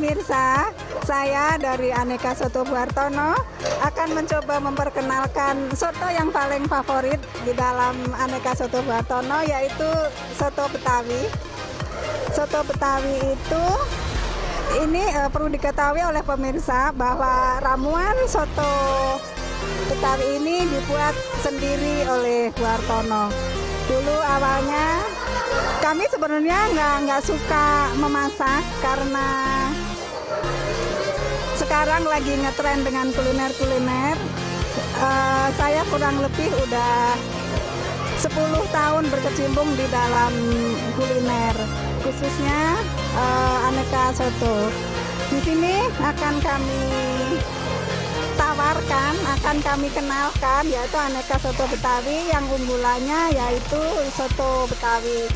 pemirsa, saya dari Amikasoto Bu Hartono akan mencoba memperkenalkan soto yang paling favorit di dalam Amikasoto Bu Hartono, yaitu soto Betawi. Soto Betawi itu perlu diketahui oleh pemirsa bahwa ramuan soto Betawi ini dibuat sendiri oleh Bu Hartono. Dulu awalnya kami sebenarnya nggak suka memasak, karena sekarang lagi ngetren dengan kuliner-kuliner. Saya kurang lebih udah 10 tahun berkecimpung di dalam kuliner, khususnya aneka soto. Di sini akan kami tawarkan, akan kami kenalkan, yaitu aneka soto Betawi yang unggulannya yaitu soto Betawi.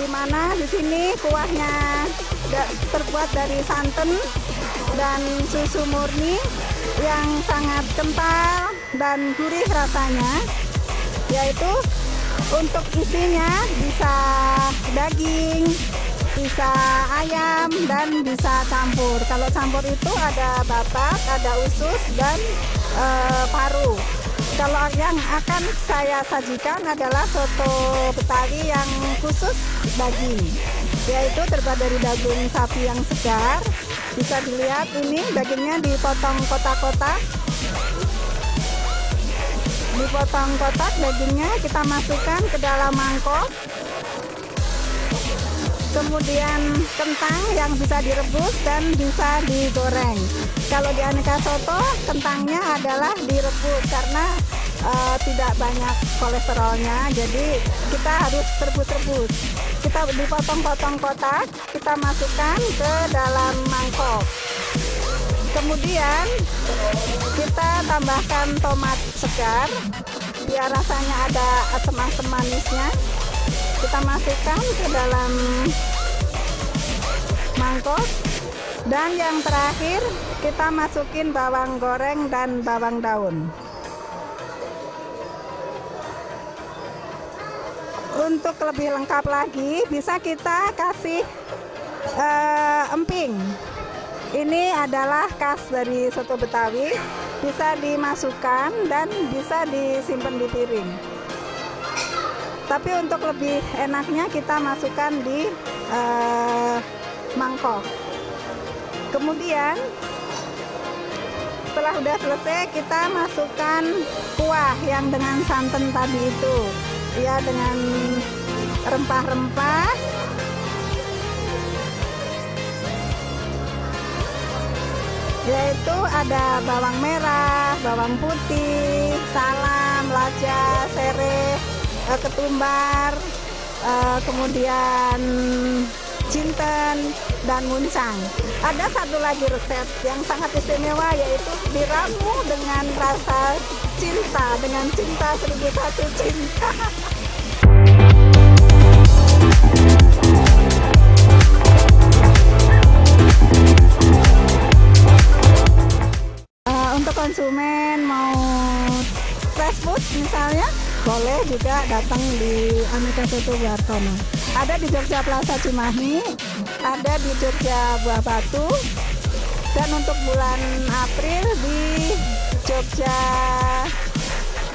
Di mana di sini kuahnya terbuat dari santan dan susu murni yang sangat kental dan gurih rasanya, yaitu untuk isinya bisa daging, bisa ayam, dan bisa campur. Kalau campur itu ada babat, ada usus, dan paru. Kalau yang akan saya sajikan adalah soto Betawi yang khusus daging, yaitu terbuat dari daging sapi yang segar. Bisa dilihat ini dagingnya dipotong kotak-kotak. Dipotong kotak dagingnya, kita masukkan ke dalam mangkok. Kemudian kentang yang bisa direbus dan bisa digoreng. Kalau di Amikasoto, kentangnya adalah direbus karena tidak banyak kolesterolnya, jadi kita harus rebus-rebus. Kita dipotong-potong kotak, kita masukkan ke dalam mangkok. Kemudian kita tambahkan tomat segar biar rasanya ada asam-asam manisnya. Kita masukkan ke dalam mangkok, dan yang terakhir kita masukin bawang goreng dan bawang daun. Untuk lebih lengkap lagi bisa kita kasih emping. Ini adalah khas dari soto Betawi, bisa dimasukkan dan bisa disimpan di piring. Tapi untuk lebih enaknya kita masukkan di mangkok. Kemudian setelah udah selesai, kita masukkan kuah yang dengan santan tadi itu, ya, dengan rempah-rempah. Yaitu ada bawang merah, bawang putih, salam, lada, serai, ketumbar, kemudian jinten, dan muncang. Ada satu lagi resep yang sangat istimewa, yaitu diramu dengan rasa cinta, dengan cinta 1001 cinta. Untuk konsumen mau fast food misalnya, boleh juga datang di Amikasoto Bu Hartono. Ada di Jogja Plaza Cimahi, ada di Jogja Buah Batu, dan untuk bulan April di Jogja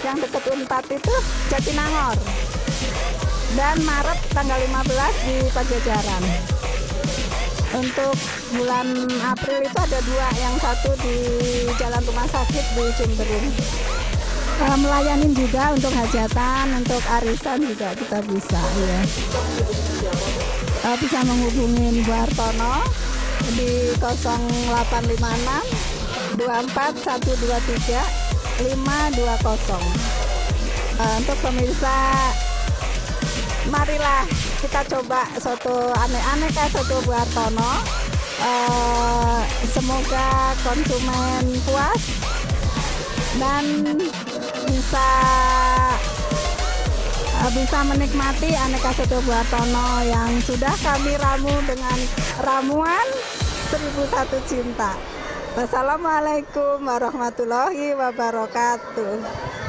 yang dekat Unpad itu Jatinangor, dan Maret tanggal 15 di Pajajaran. Untuk bulan April itu ada dua, yang satu di Jalan Rumah Sakit di Jemberin. Melayani juga untuk hajatan, untuk arisan juga kita bisa, ya. Bisa menghubungi Bu Hartono di 0856 24123 520. Untuk pemirsa, marilah kita coba soto aneka soto Bu Hartono. Semoga konsumen puas dan bisa menikmati aneka soto Bu Hartono yang sudah kami ramu dengan ramuan 1001 cinta. Wassalamualaikum warahmatullahi wabarakatuh.